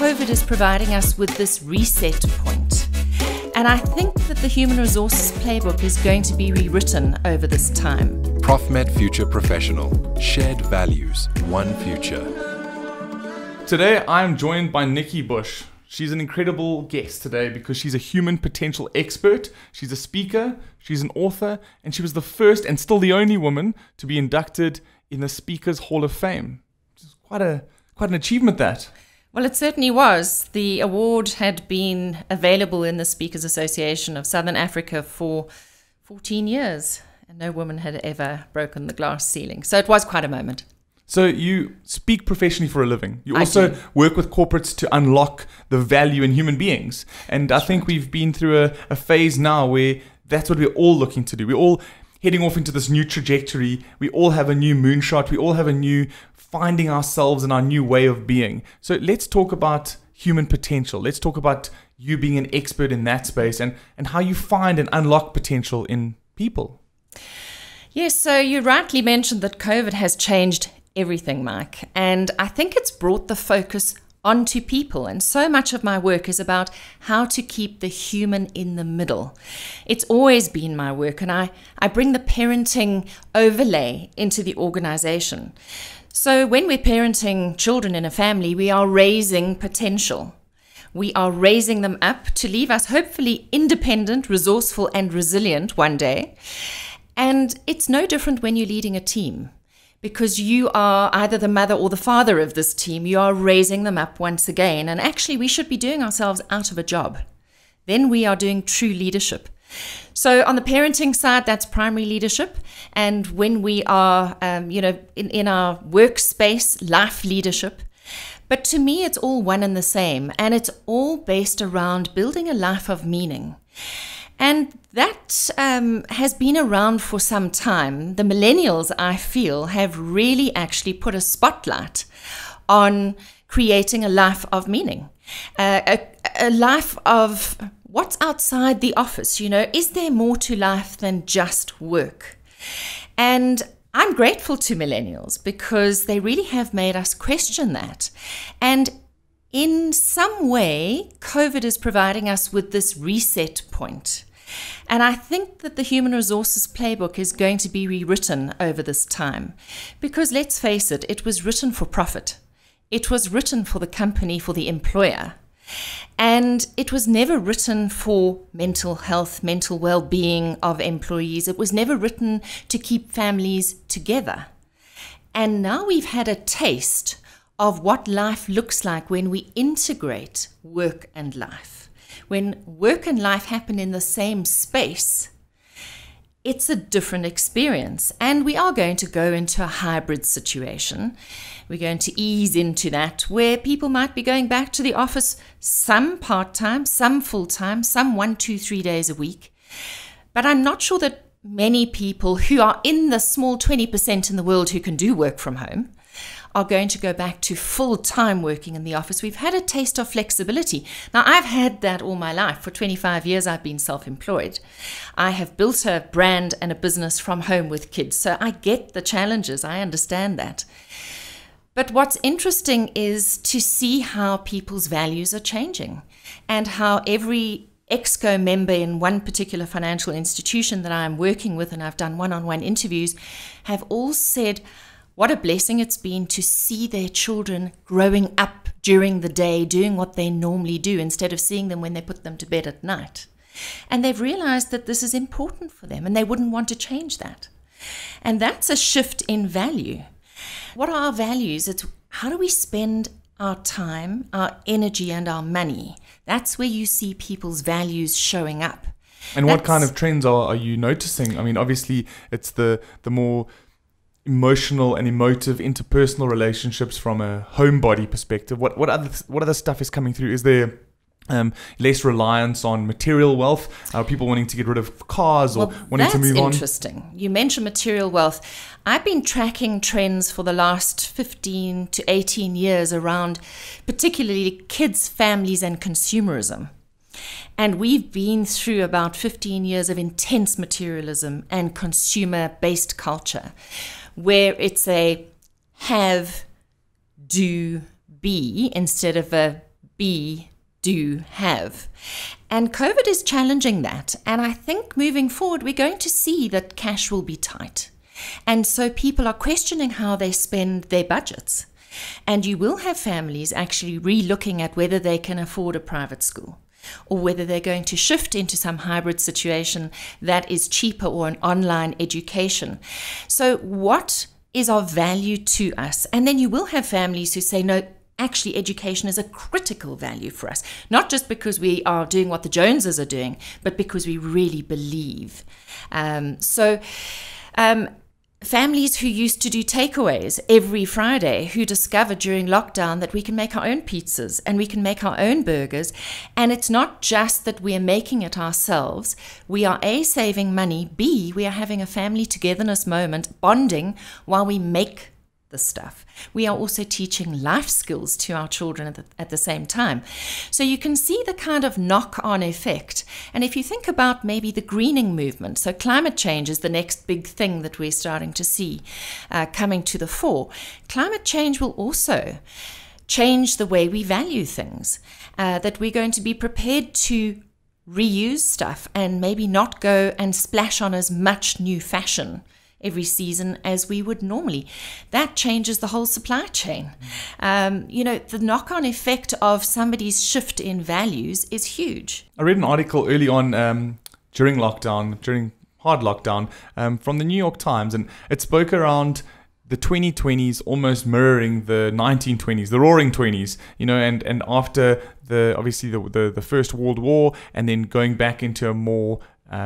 COVID is providing us with this reset point. And I think that the human resources playbook is going to be rewritten over this time. ProfMed Future Professional. Shared values, one future. Today, I'm joined by Nikki Bush. She's an incredible guest today because she's a human potential expert, she's a speaker, she's an author, and she was the first and still the only woman to be inducted in the Speakers Hall of Fame. It's quite an achievement, that. Well, it certainly was. The award had been available in the Speakers Association of Southern Africa for 14 years, and no woman had ever broken the glass ceiling. So it was quite a moment. So you speak professionally for a living. You also work with corporates to unlock the value in human beings. And I think we've been through a phase now where that's what we're all looking to do. We're all heading off into this new trajectory. We all have a new moonshot. We all have a new finding ourselves and our new way of being. So let's talk about human potential. Let's talk about you being an expert in that space and how you find and unlock potential in people. Yes, so you rightly mentioned that COVID has changed everything, Mike. And I think it's brought the focus onto people. And so much of my work is about how to keep the human in the middle. It's always been my work. And I bring the parenting overlay into the organization. So when we're parenting children in a family, we are raising potential. We are raising them up to leave us hopefully independent, resourceful, and resilient one day. And it's no different when you're leading a team, because you are either the mother or the father of this team. You are raising them up once again. And actually, we should be doing ourselves out of a job. Then we are doing true leadership. So on the parenting side, that's primary leadership. And when we are, in our workspace, life leadership. But to me, it's all one and the same. And it's all based around building a life of meaning. And that has been around for some time. The millennials, I feel, have really actually put a spotlight on creating a life of meaning, a life of what's outside the office. You know, is there more to life than just work? And I'm grateful to millennials because they really have made us question that. And in some way, COVID is providing us with this reset point. And I think that the human resources playbook is going to be rewritten over this time. Because let's face it, it was written for profit. It was written for the company, for the employer. And it was never written for mental health, mental well-being of employees. It was never written to keep families together. And now we've had a taste of what life looks like when we integrate work and life. When work and life happen in the same space, it's a different experience. And we are going to go into a hybrid situation. We're going to ease into that, where people might be going back to the office, some part-time, some full-time, some 1, 2, 3 days a week. But I'm not sure that many people who are in the small 20% in the world who can do work from home are going to go back to full-time working in the office. We've had a taste of flexibility. Now, I've had that all my life. For 25 years, I've been self-employed. I have built a brand and a business from home with kids. So I get the challenges. I understand that. But what's interesting is to see how people's values are changing and how every ExCo member in one particular financial institution that I'm working with, and I've done one-on-one interviews, have all said, what a blessing it's been to see their children growing up during the day, doing what they normally do, instead of seeing them when they put them to bed at night. And they've realized that this is important for them and they wouldn't want to change that. And that's a shift in value. What are our values? It's how do we spend our time, our energy, and our money? That's where you see people's values showing up. And what kind of trends are you noticing? I mean, obviously, it's the more emotional and emotive interpersonal relationships from a homebody perspective. What other stuff is coming through? Is there less reliance on material wealth? Are people wanting to get rid of cars or wanting to move on? That's interesting. You mentioned material wealth. I've been tracking trends for the last 15 to 18 years around particularly kids, families, and consumerism. And we've been through about 15 years of intense materialism and consumer-based culture, where it's a have, do, be instead of a be, do, have. And COVID is challenging that. And I think moving forward, we're going to see that cash will be tight. And so people are questioning how they spend their budgets. And you will have families actually re-looking at whether they can afford a private school, or whether they're going to shift into some hybrid situation that is cheaper, or an online education. So what is of value to us? And then you will have families who say, no, actually education is a critical value for us, not just because we are doing what the Joneses are doing, but because we really believe. Families who used to do takeaways every Friday, who discovered during lockdown that we can make our own pizzas and we can make our own burgers. And it's not just that we're making it ourselves. We are A, saving money, B, we are having a family togetherness moment, bonding while we make the stuff. We are also teaching life skills to our children at the same time. So you can see the kind of knock-on effect. And if you think about maybe the greening movement, so climate change is the next big thing that we're starting to see coming to the fore. Climate change will also change the way we value things, that we're going to be prepared to reuse stuff and maybe not go and splash on as much new fashion every season as we would normally. That changes the whole supply chain. You know, the knock-on effect of somebody's shift in values is huge. I read an article early on during lockdown, during hard lockdown, from the New York Times, and it spoke around the 2020s almost mirroring the 1920s, the Roaring 20s, you know, and after the obviously the First World War, and then going back into a more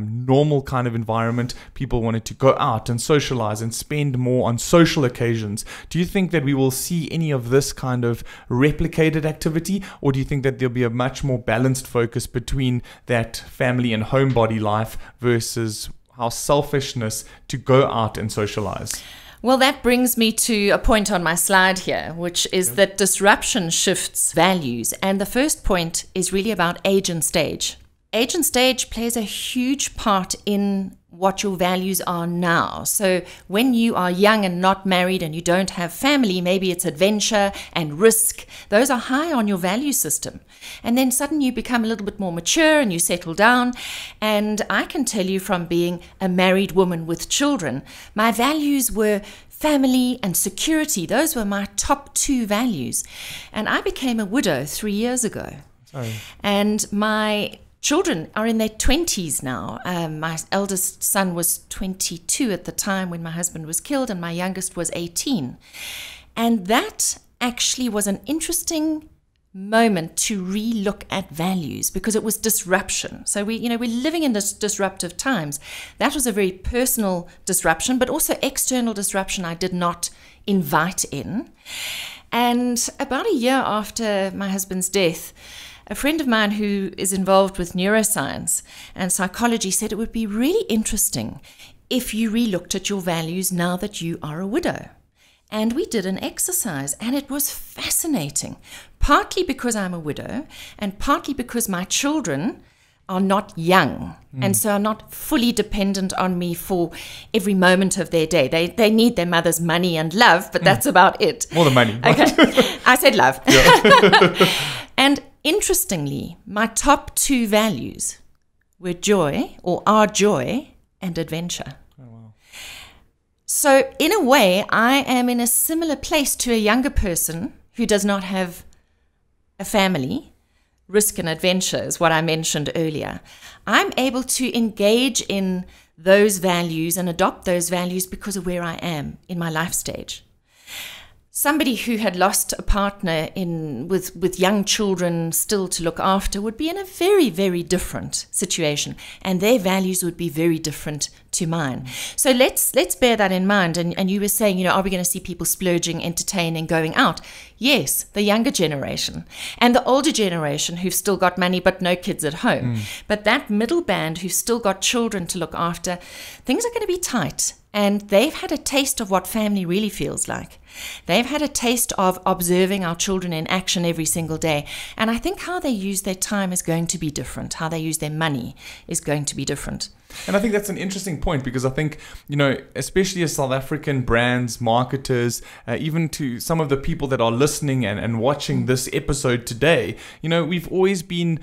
normal kind of environment. People wanted to go out and socialize and spend more on social occasions. Do you think that we will see any of this kind of replicated activity, or do you think that there'll be a much more balanced focus between that family and homebody life versus our selfishness to go out and socialize? Well, that brings me to a point on my slide here, which is that disruption shifts values. And the first point is really about age and stage. Age and stage plays a huge part in what your values are now. So when you are young and not married and you don't have family, maybe it's adventure and risk. Those are high on your value system. And then suddenly you become a little bit more mature and you settle down. And I can tell you from being a married woman with children, my values were family and security. Those were my top two values. And I became a widow 3 years ago. Sorry. And my children are in their 20s now. My eldest son was 22 at the time when my husband was killed, and my youngest was 18. And that actually was an interesting moment to relook at values, because it was disruption. So we're living in this disruptive times. That was a very personal disruption, but also external disruption I did not invite in. And about a year after my husband's death, a friend of mine who is involved with neuroscience and psychology said it would be really interesting if you re-looked at your values now that you are a widow. And we did an exercise, and it was fascinating, partly because I'm a widow and partly because my children are not young and so are not fully dependent on me for every moment of their day. They need their mother's money and love, but that's about it. More than money. Okay. I said love. Yeah. And interestingly, my top two values were joy, or are joy, and adventure. Oh, wow. So in a way, I am in a similar place to a younger person who does not have a family. Risk and adventure is what I mentioned earlier. I'm able to engage in those values and adopt those values because of where I am in my life stage. Somebody who had lost a partner with young children still to look after would be in a very, very different situation, and their values would be very different to mine. So let's bear that in mind. And you were saying, you know, are we going to see people splurging, entertaining, going out? Yes, the younger generation and the older generation who've still got money but no kids at home. But that middle band who've still got children to look after, things are going to be tight. And they've had a taste of what family really feels like. They've had a taste of observing our children in action every single day. And I think how they use their time is going to be different. How they use their money is going to be different. And I think that's an interesting point, because I think, you know, especially as South African brands, marketers, even to some of the people that are listening and watching this episode today, you know, we've always been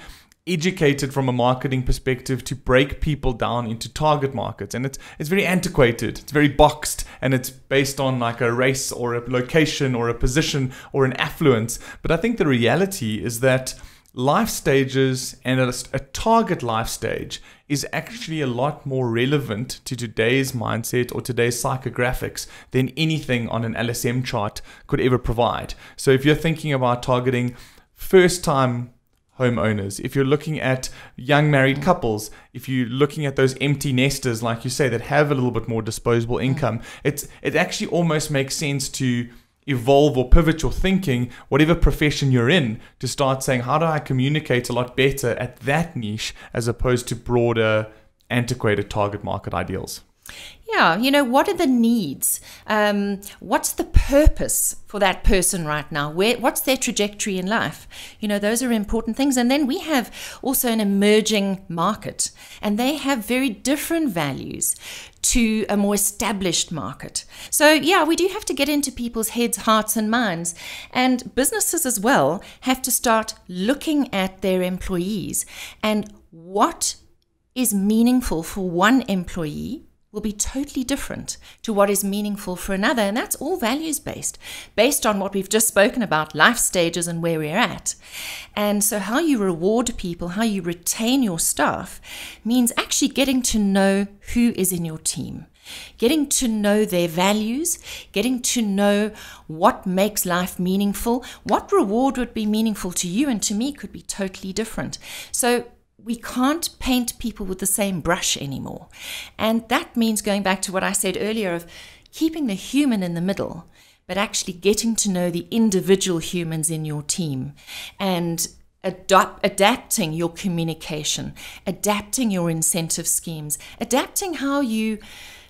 educated from a marketing perspective to break people down into target markets, and it's very antiquated, it's very boxed, and it's based on like a race or a location or a position or an affluence. But I think the reality is that life stages and a target life stage is actually a lot more relevant to today's mindset or today's psychographics than anything on an LSM chart could ever provide. So if you're thinking about targeting first time homeowners, if you're looking at young married couples, if you're looking at those empty nesters, like you say, that have a little bit more disposable income, it actually almost makes sense to evolve or pivot your thinking, whatever profession you're in, to start saying, how do I communicate a lot better at that niche as opposed to broader, antiquated target market ideals? Yeah, you know, what are the needs? What's the purpose for that person right now? What's their trajectory in life? You know, those are important things. And then we have also an emerging market, and they have very different values to a more established market. So yeah, we do have to get into people's heads, hearts and minds, and businesses as well have to start looking at their employees and what is meaningful for one employee will be totally different to what is meaningful for another. And that's all values-based, based on what we've just spoken about, life stages and where we're at. And so how you reward people, how you retain your staff, means actually getting to know who is in your team, getting to know their values, getting to know what makes life meaningful. What reward would be meaningful to you and to me could be totally different. So we can't paint people with the same brush anymore. And that means going back to what I said earlier of keeping the human in the middle, but actually getting to know the individual humans in your team and adapting your communication, adapting your incentive schemes, adapting how you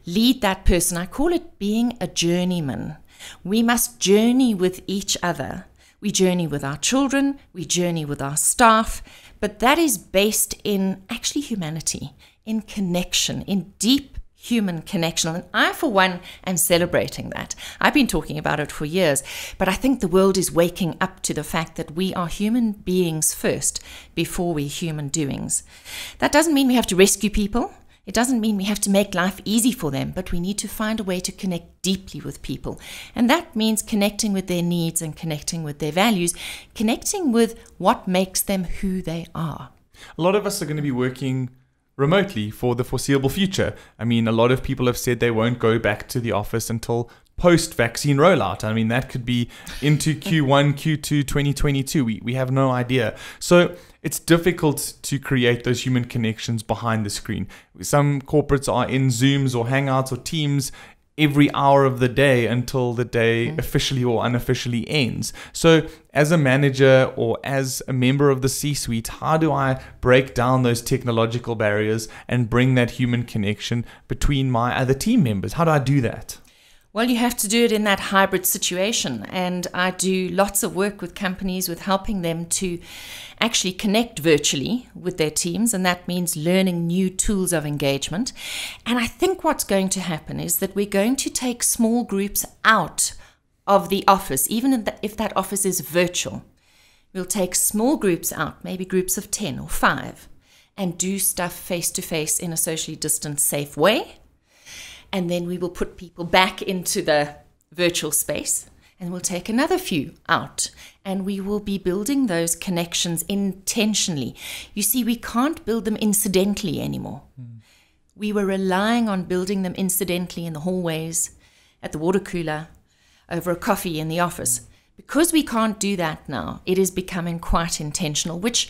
lead that person. I call it being a journeyman. We must journey with each other. We journey with our children, we journey with our staff, but that is based in actually humanity, in connection, in deep human connection. And I, for one, am celebrating that. I've been talking about it for years, but I think the world is waking up to the fact that we are human beings first before we're human doings. That doesn't mean we have to rescue people. It doesn't mean we have to make life easy for them, but we need to find a way to connect deeply with people. And that means connecting with their needs and connecting with their values, connecting with what makes them who they are. A lot of us are going to be working remotely for the foreseeable future. I mean, a lot of people have said they won't go back to the office until post-vaccine rollout. I mean, that could be into Q1, Q2, 2022. We have no idea. So it's difficult to create those human connections behind the screen. Some corporates are in Zooms or Hangouts or Teams every hour of the day until the day officially or unofficially ends. So as a manager or as a member of the C-suite, how do I break down those technological barriers and bring that human connection between my other team members? How do I do that? Well, you have to do it in that hybrid situation. And I do lots of work with companies with helping them to actually connect virtually with their teams. And that means learning new tools of engagement. And I think what's going to happen is that we're going to take small groups out of the office, even if that office is virtual. We'll take small groups out, maybe groups of 10 or 5, and do stuff face to face in a socially distant, safe way. And then we will put people back into the virtual space, and we'll take another few out, and we will be building those connections intentionally. You see, we can't build them incidentally anymore. We were relying on building them incidentally in the hallways, at the water cooler, over a coffee in the office. Because we can't do that now, it is becoming quite intentional, which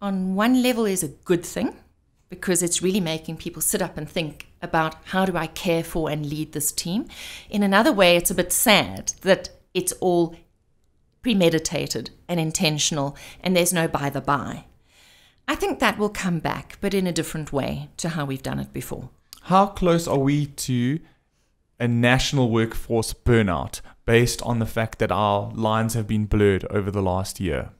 on one level is a good thing, because it's really making people sit up and think about, how do I care for and lead this team? In another way, it's a bit sad that it's all premeditated and intentional, and there's no by the by. I think that will come back, but in a different way to how we've done it before. How close are we to a national workforce burnout? based on the fact that our lines have been blurred over the last year?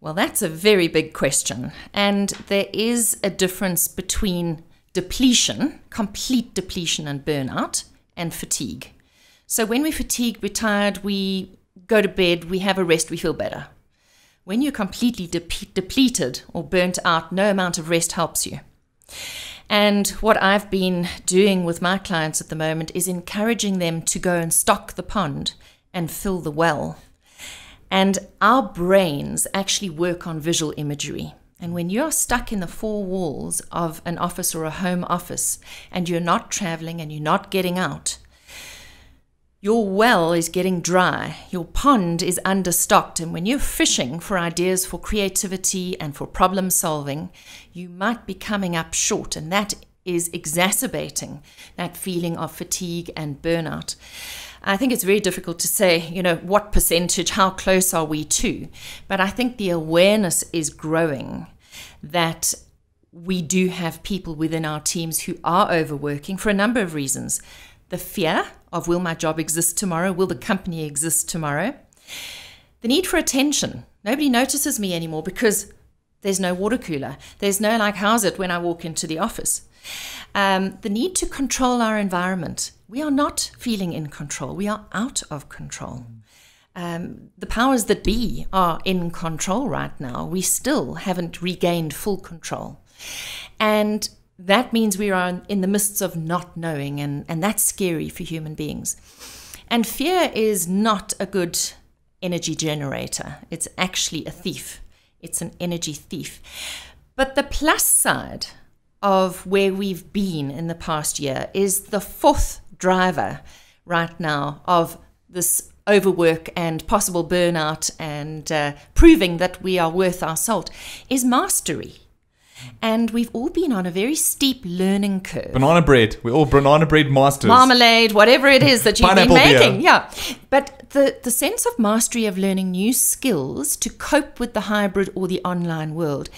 Well, that's a very big question. And there is a difference between depletion, complete depletion and burnout, and fatigue. So when we're fatigued, we're tired, we go to bed, we have a rest, we feel better. When you're completely depleted or burnt out, no amount of rest helps you. And what I've been doing with my clients at the moment is encouraging them to go and stock the pond and fill the well. And our brains actually work on visual imagery. And when you're stuck in the four walls of an office or a home office, and you're not traveling and you're not getting out, your well is getting dry, your pond is understocked, and when you're fishing for ideas for creativity and for problem solving, you might be coming up short, and that is exacerbating that feeling of fatigue and burnout. I think it's very difficult to say, you know, what percentage, how close are we to? But I think the awareness is growing that we do have people within our teams who are overworking for a number of reasons. The fear of, will my job exist tomorrow? Will the company exist tomorrow? The need for attention. Nobody notices me anymore because there's no water cooler. There's no, like, how's it when I walk into the office? The need to control our environment. We are not feeling in control. We are out of control. The powers that be are in control right now. We still haven't regained full control. And that means we are in the midst of not knowing, and that's scary for human beings. And fear is not a good energy generator. It's actually a thief. It's an energy thief. But the plus side of where we've been in the past year is the fourth driver right now of this overwork and possible burnout and proving that we are worth our salt is mastery. And we've all been on a very steep learning curve. Banana bread. We're all banana bread masters. Marmalade, whatever it is that you've been making. Beer. Yeah. But the sense of mastery of learning new skills to cope with the hybrid or the online world,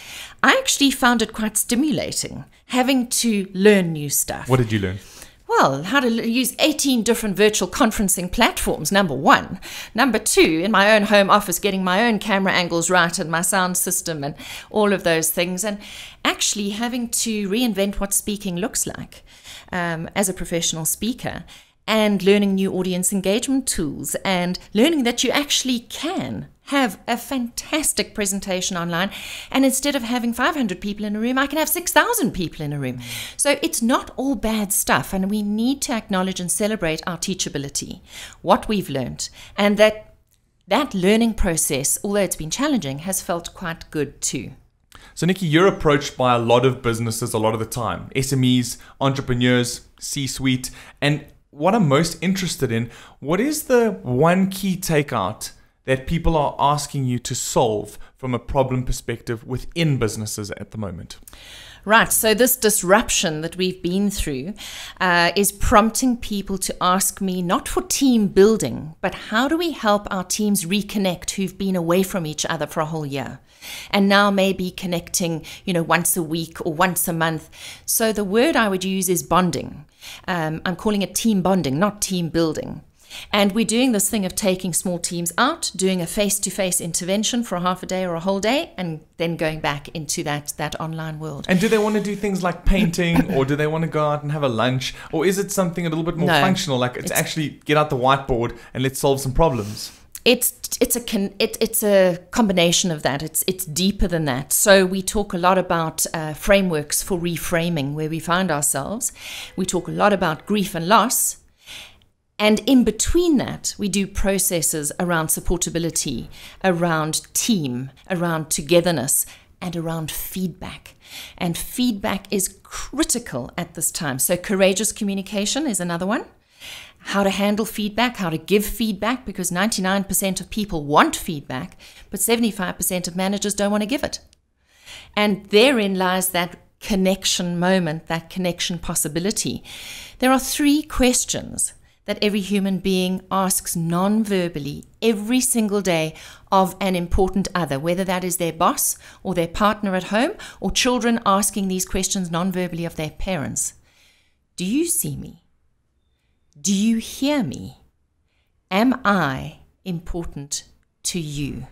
I actually found it quite stimulating, having to learn new stuff. What did you learn? Well, how to use 18 different virtual conferencing platforms, number one. Number two, in my own home office, getting my own camera angles right and my sound system and all of those things. And actually having to reinvent what speaking looks like as a professional speaker, and learning new audience engagement tools, and learning that you actually can have a fantastic presentation online, and instead of having 500 people in a room, I can have 6,000 people in a room. So it's not all bad stuff, and we need to acknowledge and celebrate our teachability, what we've learned, and that learning process, although it's been challenging, has felt quite good too. So Nikki, you're approached by a lot of businesses a lot of the time, SMEs, entrepreneurs, C-suite, and what I'm most interested in, what is the one key takeout that people are asking you to solve from a problem perspective within businesses at the moment? Right, so this disruption that we've been through is prompting people to ask me not for team building, but how do we help our teams reconnect who've been away from each other for a whole year? And now maybe connecting, you know, once a week or once a month. So the word I would use is bonding. I'm calling it team bonding, not team building. And we're doing this thing of taking small teams out, doing a face-to-face intervention for a half a day or a whole day, and then going back into that online world. And do they want to do things like painting, or do they want to go out and have a lunch? Or is it something a little bit more functional, like it's actually get out the whiteboard and let's solve some problems? It's a combination of that. It's deeper than that. So we talk a lot about frameworks for reframing where we find ourselves. We talk a lot about grief and loss. And in between that, we do processes around supportability, around team, around togetherness, and around feedback. And feedback is critical at this time. So courageous communication is another one. How to handle feedback, how to give feedback, because 99% of people want feedback, but 75% of managers don't want to give it. And therein lies that connection moment, that connection possibility. There are three questions that every human being asks non-verbally every single day of an important other, whether that is their boss or their partner at home, or children asking these questions non-verbally of their parents. Do you see me? Do you hear me? Am I important to you?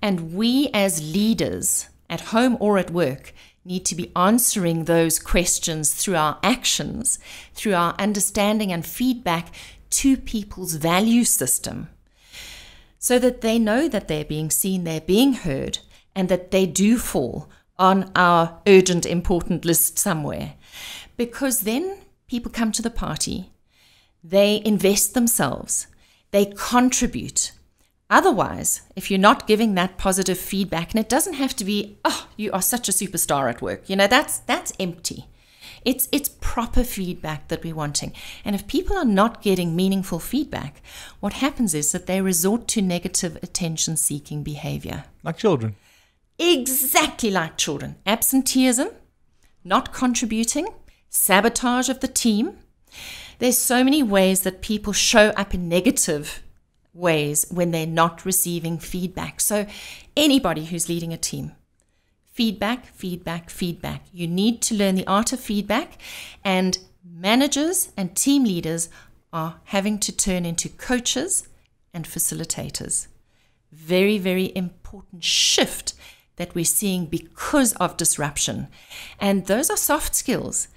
And we as leaders at home or at work need to be answering those questions through our actions, through our understanding and feedback to people's value system, so that they know that they're being seen, they're being heard, and that they do fall on our urgent, important list somewhere. Because then people come to the party, they invest themselves, they contribute. Otherwise, if you're not giving that positive feedback, and it doesn't have to be, oh, you are such a superstar at work. You know, that's empty. It's proper feedback that we're wanting. And if people are not getting meaningful feedback, what happens is that they resort to negative attention-seeking behavior. Like children. Exactly like children. Absenteeism, not contributing, sabotage of the team. There's so many ways that people show up in negative ways when they're not receiving feedback. So anybody who's leading a team, feedback, feedback, feedback. You need to learn the art of feedback, and managers and team leaders are having to turn into coaches and facilitators. Very, very important shift that we're seeing because of disruption. And those are soft skills.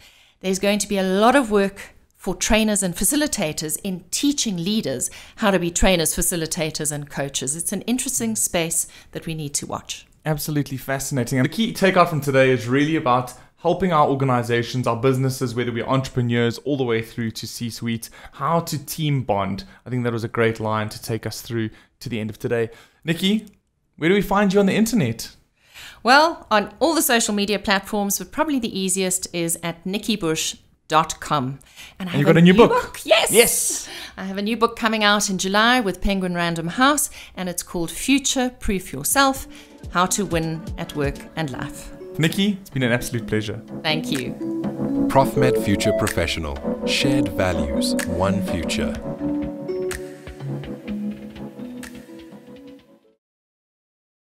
There's going to be a lot of work for trainers and facilitators in teaching leaders how to be trainers, facilitators, and coaches. It's an interesting space that we need to watch. Absolutely fascinating. And the key takeout from today is really about helping our organizations, our businesses, whether we're entrepreneurs all the way through to C-suite, how to team bond. I think that was a great line to take us through to the end of today. Nikki, where do we find you on the internet? Well, on all the social media platforms, but probably the easiest is at nikkibush.com. And you've got a new book. Yes. I have a new book coming out in July with Penguin Random House, and it's called Future Proof Yourself: How to Win at Work and Life. Nikki, it's been an absolute pleasure. Thank you. ProfMed Future Professional. Shared values, one future.